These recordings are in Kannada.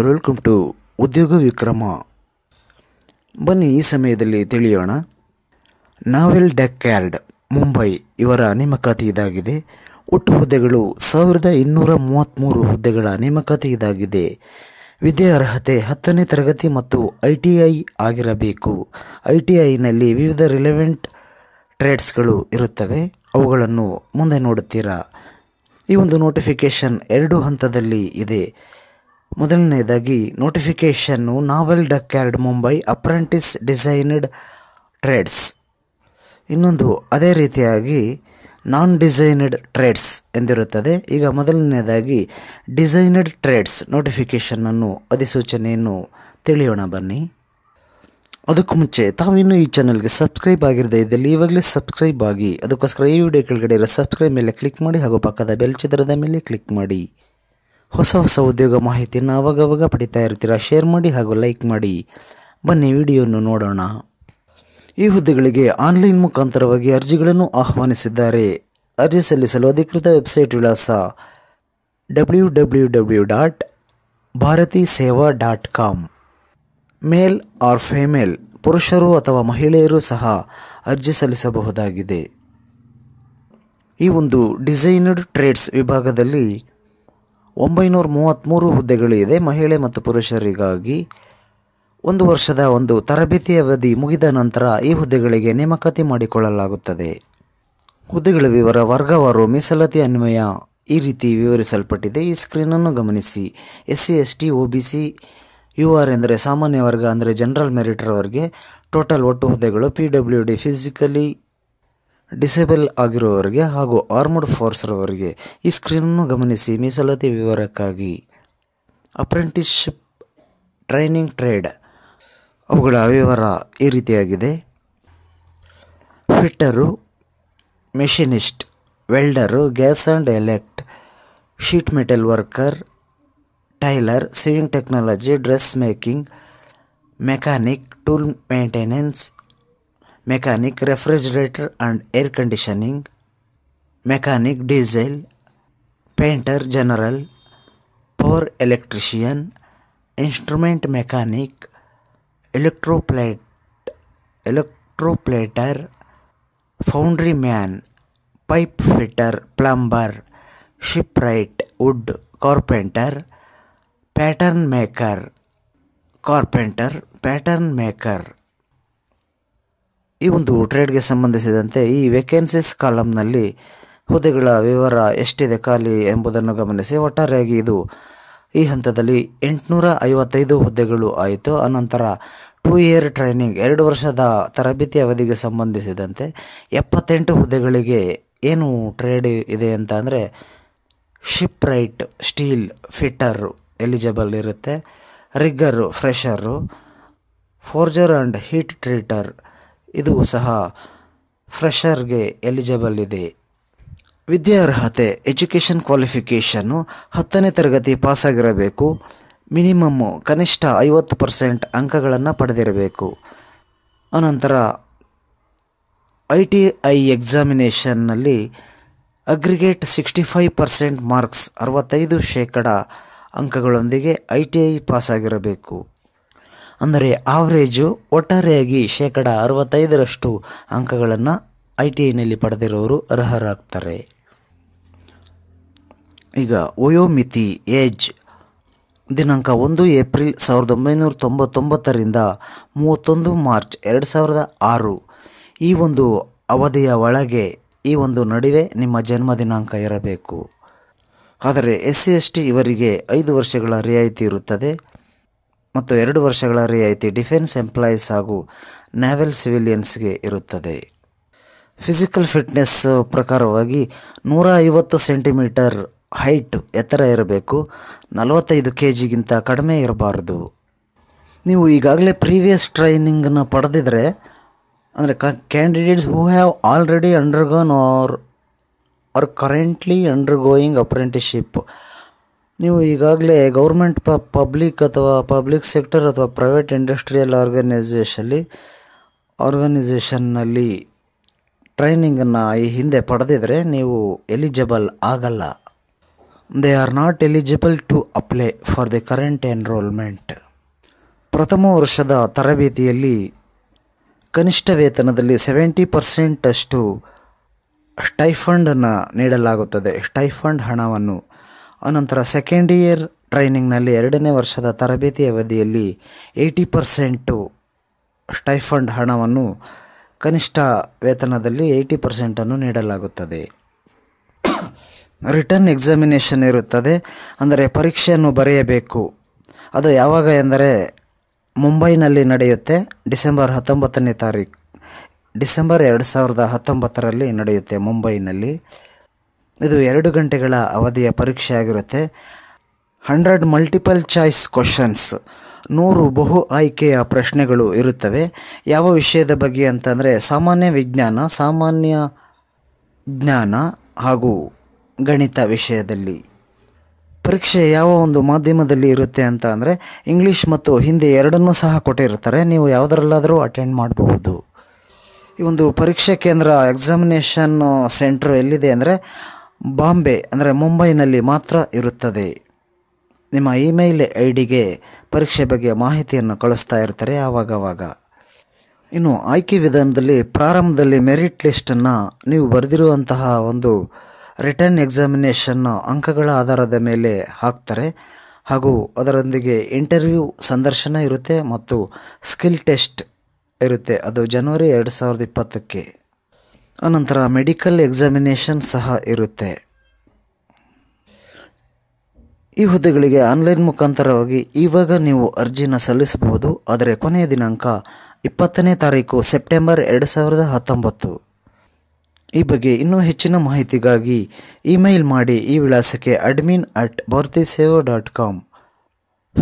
ಯುವರ್ ವೆಲ್ಕಮ್ ಟು ಉದ್ಯೋಗ ವಿಕ್ರಮ. ಬನ್ನಿ ಈ ಸಮಯದಲ್ಲಿ ತಿಳಿಯೋಣ. ನಾವೆಲ್ ಡೆಕ್ಯಾರ್ಡ್ ಮುಂಬೈ ಇವರ ನೇಮಕಾತಿ ಇದಾಗಿದೆ. ಒಟ್ಟು ಹುದ್ದೆಗಳು 1233 ಹುದ್ದೆಗಳ ನೇಮಕಾತಿ ಇದಾಗಿದೆ. ವಿದ್ಯಾರ್ಹತೆ 10ನೇ ತರಗತಿ ಮತ್ತು ITI ಆಗಿರಬೇಕು. ITIನಲ್ಲಿ ವಿವಿಧ ರಿಲೆವೆಂಟ್ ಟ್ರೇಡ್ಸ್ಗಳು ಇರುತ್ತವೆ, ಅವುಗಳನ್ನು ಮುಂದೆ ನೋಡುತ್ತೀರಾ. ಈ ಒಂದು ನೋಟಿಫಿಕೇಷನ್ 2 ಹಂತದಲ್ಲಿ ಇದೆ. ಮೊದಲನೆಯದಾಗಿ ನೋಟಿಫಿಕೇಷನ್ನು naval dockyard Mumbai apprentice designed trades, ಇನ್ನೊಂದು ಅದೇ ರೀತಿಯಾಗಿ ನಾನ್ ಡಿಸೈನ್ಡ್ ಟ್ರೇಡ್ಸ್ ಎಂದಿರುತ್ತದೆ. ಈಗ ಮೊದಲನೆಯದಾಗಿ ಡಿಸೈನ್ಡ್ ಟ್ರೇಡ್ಸ್ ನೋಟಿಫಿಕೇಷನನ್ನು ಅಧಿಸೂಚನೆಯನ್ನು ತಿಳಿಯೋಣ ಬನ್ನಿ. ಅದಕ್ಕೂ ಮುಂಚೆ ತಾವಿನ್ನೂ ಈ ಚಾನಲ್ಗೆ ಸಬ್ಸ್ಕ್ರೈಬ್ ಆಗಿರದೇ ಇದ್ದಲ್ಲಿ ಈವಾಗಲೇ ಸಬ್ಸ್ಕ್ರೈಬ್ ಆಗಿ, ಅದಕ್ಕೋಸ್ಕರ ಈ ವಿಡಿಯೋ ಕೆಳಗಡೆ ಇರೋ ಸಬ್ಸ್ಕ್ರೈಬ್ ಮೇಲೆ ಕ್ಲಿಕ್ ಮಾಡಿ ಹಾಗೂ ಪಕ್ಕದ ಬೆಲ್ ಚಿತ್ರದ ಮೇಲೆ ಕ್ಲಿಕ್ ಮಾಡಿ. ಹೊಸ ಹೊಸ ಉದ್ಯೋಗ ಮಾಹಿತಿಯನ್ನು ಅವಾಗವಾಗ ಪಡಿತಾ ಇರ್ತೀರಾ. ಶೇರ್ ಮಾಡಿ ಹಾಗೂ ಲೈಕ್ ಮಾಡಿ. ಬನ್ನಿ ವಿಡಿಯೋವನ್ನು ನೋಡೋಣ. ಈ ಹುದ್ದೆಗಳಿಗೆ ಆನ್ಲೈನ್ ಮುಖಾಂತರವಾಗಿ ಅರ್ಜಿಗಳನ್ನು ಆಹ್ವಾನಿಸಿದ್ದಾರೆ. ಅರ್ಜಿ ಸಲ್ಲಿಸಲು ಅಧಿಕೃತ ವೆಬ್ಸೈಟ್ ವಿಳಾಸ www.bhartiseva.com. ಮೇಲ್ ಆರ್ ಫೇಮೇಲ್, ಪುರುಷರು ಅಥವಾ ಮಹಿಳೆಯರು ಸಹ ಅರ್ಜಿ ಸಲ್ಲಿಸಬಹುದಾಗಿದೆ. ಈ ಒಂದು ಡಿಸೈನಡ್ ಟ್ರೇಡ್ಸ್ ವಿಭಾಗದಲ್ಲಿ 933 ಹುದ್ದೆಗಳಿದೆ ಮಹಿಳೆ ಮತ್ತು ಪುರುಷರಿಗಾಗಿ. 1 ವರ್ಷದ ಒಂದು ತರಬೇತಿ ಅವಧಿ ಮುಗಿದ ನಂತರ ಈ ಹುದ್ದೆಗಳಿಗೆ ನೇಮಕಾತಿ ಮಾಡಿಕೊಳ್ಳಲಾಗುತ್ತದೆ. ಹುದ್ದೆಗಳ ವಿವರ, ವರ್ಗವಾರು, ಮೀಸಲಾತಿ ಅನ್ವಯ ಈ ರೀತಿ ವಿವರಿಸಲ್ಪಟ್ಟಿದೆ. ಈ ಸ್ಕ್ರೀನನ್ನು ಗಮನಿಸಿ. SC ST OBC UR ಎಂದರೆ ಸಾಮಾನ್ಯ ವರ್ಗ, ಅಂದರೆ ಜನರಲ್ ಮೆರಿಟ್ರವರಿಗೆ. ಟೋಟಲ್ ಒಟ್ಟು ಹುದ್ದೆಗಳು PWD ಫಿಸಿಕಲಿ ಡಿಸೇಬಲ್ ಆಗಿರುವವರಿಗೆ ಹಾಗೂ ಆರ್ಮಡ್ ಫೋರ್ಸ್ರವರಿಗೆ. ಈ ಸ್ಕ್ರೀನನ್ನು ಗಮನಿಸಿ ಮೀಸಲಾತಿ ವಿವರಕ್ಕಾಗಿ. ಅಪ್ರೆಂಟಿಸ್ಶಿಪ್, ಟ್ರೈನಿಂಗ್ ಟ್ರೇಡ್ ಅವುಗಳ ವಿವರ ಈ ರೀತಿಯಾಗಿದೆ. Fitter, machinist, welder, gas and elect, sheet metal worker, tailor, saving technology, dress making, mechanic, tool maintenance mechanic, refrigerator and air conditioning mechanic, diesel, painter general, power electrician, instrument mechanic, electroplater, foundry man, pipe fitter, plumber, shipwright, wood carpenter, pattern maker. ಈ ಒಂದು ಟ್ರೇಡ್ಗೆ ಸಂಬಂಧಿಸಿದಂತೆ ಈ ವೇಕೆನ್ಸೀಸ್ ಕಾಲಮ್ನಲ್ಲಿ ಹುದ್ದೆಗಳ ವಿವರ ಎಷ್ಟಿದೆ ಖಾಲಿ ಎಂಬುದನ್ನು ಗಮನಿಸಿ. ಒಟ್ಟಾರೆಯಾಗಿ ಇದು ಈ ಹಂತದಲ್ಲಿ 855 ಹುದ್ದೆಗಳು ಆಯಿತು. ಅನಂತರ 2 year ಟ್ರೈನಿಂಗ್, 2 ವರ್ಷದ ತರಬೇತಿ ಅವಧಿಗೆ ಸಂಬಂಧಿಸಿದಂತೆ 78 ಹುದ್ದೆಗಳಿಗೆ ಏನು ಟ್ರೇಡ್ ಇದೆ ಅಂತ ಅಂದರೆ shipwright steel fitter eligible ಇರುತ್ತೆ, rigger fresher, forger and heat treater ಇದು ಸಹ ಫ್ರೆಷರ್ಗೆ ಎಲಿಜಿಬಲ್ ಇದೆ. ವಿದ್ಯಾರ್ಹತೆ ಎಜುಕೇಷನ್ ಕ್ವಾಲಿಫಿಕೇಷನ್ನು 10ನೇ ತರಗತಿ ಪಾಸಾಗಿರಬೇಕು. ಮಿನಿಮಮ್ಮು ಕನಿಷ್ಠ 50% ಅಂಕಗಳನ್ನು ಪಡೆದಿರಬೇಕು. ಅನಂತರ ITI ಎಕ್ಸಾಮಿನೇಷನ್ನಲ್ಲಿ ಅಗ್ರಿಗೇಟ್ 65% ಮಾರ್ಕ್ಸ್, 65% ಅಂಕಗಳೊಂದಿಗೆ ITI ಪಾಸಾಗಿರಬೇಕು. ಅಂದರೆ ಆವ್ರೇಜು ಒಟ್ಟಾರೆಯಾಗಿ 65% ಅಂಕಗಳನ್ನು ITIನಲ್ಲಿ ಪಡೆದಿರೋರು ಅರ್ಹರಾಗ್ತಾರೆ. ಈಗ ವಯೋಮಿತಿ, ಏಜ್, ದಿನಾಂಕ 1 ಏಪ್ರಿಲ್ 1999 31 ಮಾರ್ಚ್ 2006 ಈ ಒಂದು ಅವಧಿಯ ಒಳಗೆ, ಈ ಒಂದು ನಡುವೆ ನಿಮ್ಮ ಜನ್ಮ ದಿನಾಂಕ ಇರಬೇಕು. ಆದರೆ SC ST ಇವರಿಗೆ 5 ವರ್ಷಗಳ ರಿಯಾಯಿತಿ ಇರುತ್ತದೆ ಮತ್ತು 2 ವರ್ಷಗಳ ರಿಯಾಯಿತಿ ಡಿಫೆನ್ಸ್ ಎಂಪ್ಲಾಯೀಸ್ ಹಾಗೂ ನ್ಯಾವಲ್ ಸಿವಿಲಿಯನ್ಸ್ಗೆ ಇರುತ್ತದೆ. ಫಿಸಿಕಲ್ ಫಿಟ್ನೆಸ್ ಪ್ರಕಾರವಾಗಿ 150 cm ಹೈಟ್ ಎತ್ತರ ಇರಬೇಕು, 45 kg ಕಡಿಮೆ ಇರಬಾರ್ದು. ನೀವು ಈಗಾಗಲೇ ಪ್ರೀವಿಯಸ್ ಟ್ರೈನಿಂಗನ್ನು ಪಡೆದಿದ್ದರೆ, ಅಂದರೆ candidates who have already undergone or currently undergoing apprenticeship. ನೀವು ಈಗಾಗಲೇ ಗೌರ್ಮೆಂಟ್ ಪಬ್ಲಿಕ್ ಅಥವಾ ಪಬ್ಲಿಕ್ ಸೆಕ್ಟರ್ ಅಥವಾ ಪ್ರೈವೇಟ್ ಇಂಡಸ್ಟ್ರಿಯಲ್ ಆರ್ಗನೈಸೇಷನ್ನಲ್ಲಿ ಟ್ರೈನಿಂಗನ್ನು ಈ ಹಿಂದೆ ಪಡೆದಿದ್ದರೆ ನೀವು ಎಲಿಜಿಬಲ್ ಆಗಲ್ಲ. they are not eligible to apply for the current enrollment. ಪ್ರಥಮ ವರ್ಷದ ತರಬೇತಿಯಲ್ಲಿ ಕನಿಷ್ಠ ವೇತನದಲ್ಲಿ 70% ಸ್ಟೈಫಂಡನ್ನು ನೀಡಲಾಗುತ್ತದೆ, ಸ್ಟೈಫಂಡ್ ಹಣವನ್ನು. ಅನಂತರ ಸೆಕೆಂಡ್ ಇಯರ್ ಟ್ರೈನಿಂಗ್ನಲ್ಲಿ ಎರಡನೇ ವರ್ಷದ ತರಬೇತಿ ಅವಧಿಯಲ್ಲಿ 80% ಸ್ಟೈಫಂಡ್ ಹಣವನ್ನು ಕನಿಷ್ಠ ವೇತನದಲ್ಲಿ 80% ನೀಡಲಾಗುತ್ತದೆ. ರಿಟರ್ನ್ ಎಕ್ಸಾಮಿನೇಷನ್ ಇರುತ್ತದೆ, ಅಂದರೆ ಪರೀಕ್ಷೆಯನ್ನು ಬರೆಯಬೇಕು. ಅದು ಯಾವಾಗ ಎಂದರೆ ಮುಂಬೈನಲ್ಲಿ ನಡೆಯುತ್ತೆ, ಡಿಸೆಂಬರ್ 2019 ನಡೆಯುತ್ತೆ ಮುಂಬೈನಲ್ಲಿ. ಇದು 2 ಗಂಟೆಗಳ ಅವಧಿಯ ಪರೀಕ್ಷೆ ಆಗಿರುತ್ತೆ. 100 ಮಲ್ಟಿಪಲ್ ಚಾಯ್ಸ್ ಕ್ವಶನ್ಸ್, 100 ಬಹು ಆಯ್ಕೆಯ ಪ್ರಶ್ನೆಗಳು ಇರುತ್ತವೆ. ಯಾವ ವಿಷಯದ ಬಗ್ಗೆ ಅಂತಂದರೆ ಸಾಮಾನ್ಯ ವಿಜ್ಞಾನ, ಸಾಮಾನ್ಯ ಜ್ಞಾನ ಹಾಗೂ ಗಣಿತ ವಿಷಯದಲ್ಲಿ. ಪರೀಕ್ಷೆ ಯಾವ ಒಂದು ಮಾಧ್ಯಮದಲ್ಲಿ ಇರುತ್ತೆ ಅಂತ ಅಂದರೆ ಇಂಗ್ಲೀಷ್ ಮತ್ತು ಹಿಂದಿ ಎರಡನ್ನೂ ಸಹ ಕೊಟ್ಟಿರ್ತಾರೆ. ನೀವು ಯಾವುದರಲ್ಲಾದರೂ ಅಟೆಂಡ್ ಮಾಡಬಹುದು. ಈ ಒಂದು ಪರೀಕ್ಷಾ ಕೇಂದ್ರ, ಎಕ್ಸಾಮಿನೇಷನ್ ಸೆಂಟ್ರ್ ಎಲ್ಲಿದೆ ಅಂದರೆ ಬಾಂಬೆ, ಅಂದರೆ ಮುಂಬೈನಲ್ಲಿ ಮಾತ್ರ ಇರುತ್ತದೆ. ನಿಮ್ಮ ಇಮೇಲ್ ಐ ಡಿಗೆ ಪರೀಕ್ಷೆ ಬಗ್ಗೆ ಮಾಹಿತಿಯನ್ನು ಕಳಿಸ್ತಾ ಇರ್ತಾರೆ ಆವಾಗವಾಗ. ಇನ್ನು ಆಯ್ಕೆ ವಿಧಾನದಲ್ಲಿ ಪ್ರಾರಂಭದಲ್ಲಿ ಮೆರಿಟ್ ಲಿಸ್ಟನ್ನು ನೀವು ಬರೆದಿರುವಂತಹ ಒಂದು ರಿಟರ್ನ್ ಎಕ್ಸಾಮಿನೇಷನ್ನ ಅಂಕಗಳ ಆಧಾರದ ಮೇಲೆ ಹಾಕ್ತಾರೆ, ಹಾಗೂ ಅದರೊಂದಿಗೆ ಇಂಟರ್ವ್ಯೂ ಸಂದರ್ಶನ ಇರುತ್ತೆ ಮತ್ತು ಸ್ಕಿಲ್ ಟೆಸ್ಟ್ ಇರುತ್ತೆ. ಅದು ಜನವರಿ 2020. ಅನಂತರ ಮೆಡಿಕಲ್ ಎಕ್ಸಾಮಿನೇಷನ್ ಸಹ ಇರುತ್ತೆ. ಈ ಹುದ್ದೆಗಳಿಗೆ ಆನ್ಲೈನ್ ಮುಖಾಂತರವಾಗಿ ಇವಾಗ ನೀವು ಅರ್ಜಿನ ಸಲ್ಲಿಸಬಹುದು. ಆದರೆ ಕೊನೆಯ ದಿನಾಂಕ 20ನೇ ತಾರೀಕು ಸೆಪ್ಟೆಂಬರ್ 2019. ಈ ಬಗ್ಗೆ ಇನ್ನೂ ಹೆಚ್ಚಿನ ಮಾಹಿತಿಗಾಗಿ ಇಮೇಲ್ ಮಾಡಿ ಈ ವಿಳಾಸಕ್ಕೆ admin@bhartiseva.com.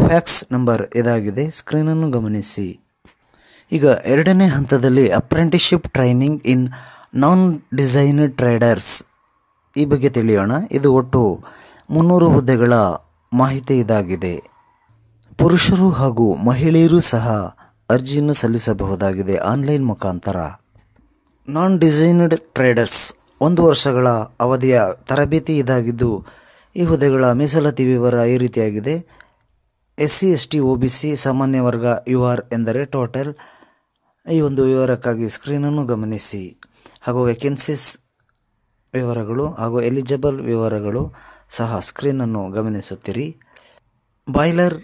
ಫ್ಯಾಕ್ಸ್ ನಂಬರ್ ಇದಾಗಿದೆ, ಸ್ಕ್ರೀನನ್ನು ಗಮನಿಸಿ. ಈಗ 2ನೇ ಹಂತದಲ್ಲಿ apprenticeship training in non designer traders, ಈ ಬಗ್ಗೆ ತಿಳಿಯೋಣ. ಇದು ಒಟ್ಟು 300 ಹುದ್ದೆಗಳ ಮಾಹಿತಿ ಇದಾಗಿದೆ. ಪುರುಷರು ಹಾಗೂ ಮಹಿಳೆಯರು ಸಹ ಅರ್ಜಿಯನ್ನು ಸಲ್ಲಿಸಬಹುದಾಗಿದೆ ಆನ್ಲೈನ್ ಮುಖಾಂತರ. ನಾನ್ ಡಿಸೈನರ್ಡ್ ಟ್ರೇಡರ್ಸ್ 1 ವರ್ಷಗಳ ಅವಧಿಯ ತರಬೇತಿ ಇದಾಗಿದ್ದು, ಈ ಹುದ್ದೆಗಳ ಮೀಸಲಾತಿ ವಿವರ ಈ ರೀತಿಯಾಗಿದೆ. SC ST OBC ಸಾಮಾನ್ಯ ವರ್ಗ UR ಎಂದರೆ ಟೋಟಲ್. ಈ ಒಂದು ವಿವರಕ್ಕಾಗಿ ಸ್ಕ್ರೀನನ್ನು ಗಮನಿಸಿ, ಹಾಗೂ ವೇಕೆನ್ಸೀಸ್ ವಿವರಗಳು ಹಾಗೂ ಎಲಿಜಿಬಲ್ ವಿವರಗಳು ಸಹ ಸ್ಕ್ರೀನನ್ನು ಗಮನಿಸುತ್ತೀರಿ. Boiler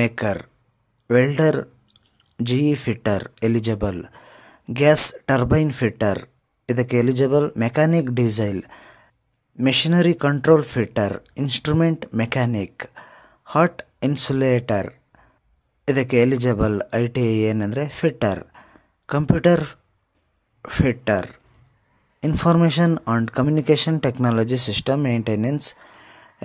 maker, welder, GE fitter eligible, gas turbine fitter ಇದಕ್ಕೆ eligible, mechanic diesel, machinery control fitter, instrument mechanic, hot insulator ಇದಕ್ಕೆ ಎಲಿಜಿಬಲ್, ITI ಏನಂದರೆ fitter, computer fitter, information and communication technology system maintenance,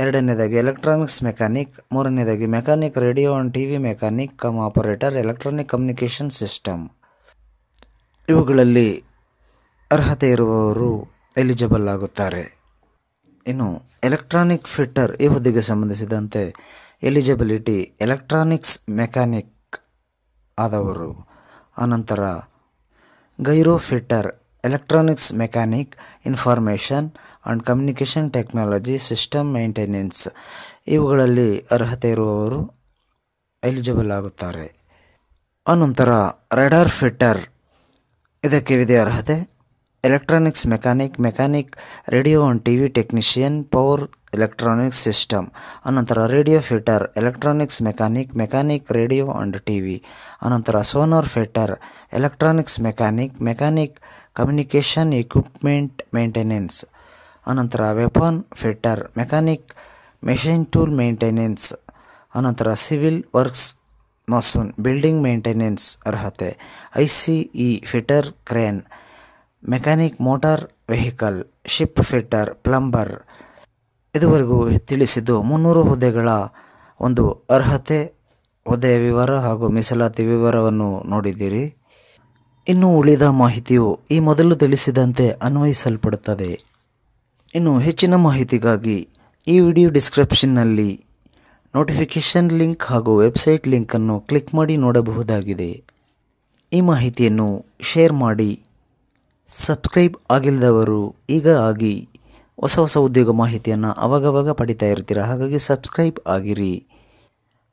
2ನೇದಾಗಿ ಎಲೆಕ್ಟ್ರಾನಿಕ್ಸ್ ಮೆಕ್ಯಾನಿಕ್, 3ನೇದಾಗಿ mechanic radio and TV mechanic cum operator, electronic communication system. ಇವುಗಳಲ್ಲಿ ಅರ್ಹತೆ ಇರುವವರು ಎಲಿಜಿಬಲ್ ಆಗುತ್ತಾರೆ. ಇನ್ನು ಎಲೆಕ್ಟ್ರಾನಿಕ್ ಫಿಟ್ಟರ್ ಈ ಹುದ್ದೆಗೆ ಸಂಬಂಧಿಸಿದಂತೆ ಎಲಿಜಿಬಿಲಿಟಿ ಎಲೆಕ್ಟ್ರಾನಿಕ್ಸ್ ಮೆಕ್ಯಾನಿಕ್ ಆದವರು. ಅನಂತರ gyro fitter electronics mechanic, information and communication technology system maintenance ಇವುಗಳಲ್ಲಿ ಅರ್ಹತೆ ಇರುವವರು ಎಲಿಜಿಬಲ್ ಆಗುತ್ತಾರೆ. ಅನಂತರ ರೆಡಾರ್ ಫಿಟ್ಟರ್ ಇದಕ್ಕೆ ವಿಧಿ ಅರ್ಹತೆ electronics mechanic, mechanic radio and TV technician, power electronics system. ಅನಂತರ radio fitter electronics mechanic, mechanic radio and TV. ಅನಂತರ sonar fitter electronics mechanic, mechanic communication equipment maintenance. ಅನಂತರ weapon fitter mechanic machine tool maintenance. ಅನಂತರ civil works mason building maintenance ಅರ್ಹತೆ. ICE fitter crane, mechanic motor vehicle, ship fitter, plumber. ಇದುವರೆಗೂ ತಿಳಿಸಿದ್ದು 300 ಹುದ್ದೆಗಳ ಒಂದು ಅರ್ಹತೆ, ಹುದ್ದೆಯ ವಿವರ ಹಾಗೂ ಮೀಸಲಾತಿ ವಿವರವನ್ನು ನೋಡಿದ್ದೀರಿ. ಇನ್ನು ಉಳಿದ ಮಾಹಿತಿಯು ಈ ಮೊದಲು ತಿಳಿಸಿದಂತೆ ಅನ್ವಯಿಸಲ್ಪಡುತ್ತದೆ. ಇನ್ನು ಹೆಚ್ಚಿನ ಮಾಹಿತಿಗಾಗಿ ಈ ವಿಡಿಯೋ ಡಿಸ್ಕ್ರಿಪ್ಷನ್ನಲ್ಲಿ ನೋಟಿಫಿಕೇಷನ್ ಲಿಂಕ್ ಹಾಗೂ ವೆಬ್ಸೈಟ್ ಲಿಂಕನ್ನು ಕ್ಲಿಕ್ ಮಾಡಿ ನೋಡಬಹುದಾಗಿದೆ. ಈ ಮಾಹಿತಿಯನ್ನು ಶೇರ್ ಮಾಡಿ. ಸಬ್ಸ್ಕ್ರೈಬ್ ಆಗಿಲ್ಲದವರು ಈಗ ಆಗಿ. ಹೊಸ ಹೊಸ ಉದ್ಯೋಗ ಮಾಹಿತಿಯನ್ನು ಅವಾಗವಾಗ ಪಡಿತಾ ಇರ್ತೀರ. ಹಾಗಾಗಿ ಸಬ್ಸ್ಕ್ರೈಬ್ ಆಗಿರಿ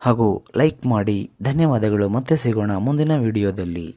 ಹಾಗೂ ಲೈಕ್ ಮಾಡಿ. ಧನ್ಯವಾದಗಳು. ಮತ್ತೆ ಸಿಗೋಣ ಮುಂದಿನ ವಿಡಿಯೋದಲ್ಲಿ.